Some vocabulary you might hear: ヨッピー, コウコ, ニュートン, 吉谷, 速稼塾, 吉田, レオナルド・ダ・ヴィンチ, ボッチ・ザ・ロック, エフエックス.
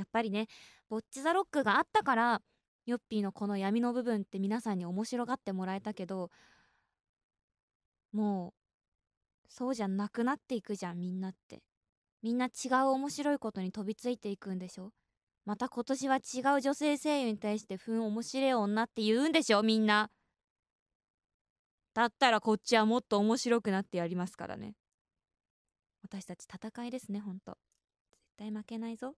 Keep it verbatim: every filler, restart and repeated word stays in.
やっぱりね、ボッチ・ザ・ロックがあったからヨッピーのこの闇の部分って皆さんに面白がってもらえたけど、もうそうじゃなくなっていくじゃん。みんなってみんな違う面白いことに飛びついていくんでしょ。また今年は違う女性声優に対してふん面白い女って言うんでしょみんな。だったらこっちはもっと面白くなってやりますからね。私たち戦いですね、ほんと。絶対負けないぞ。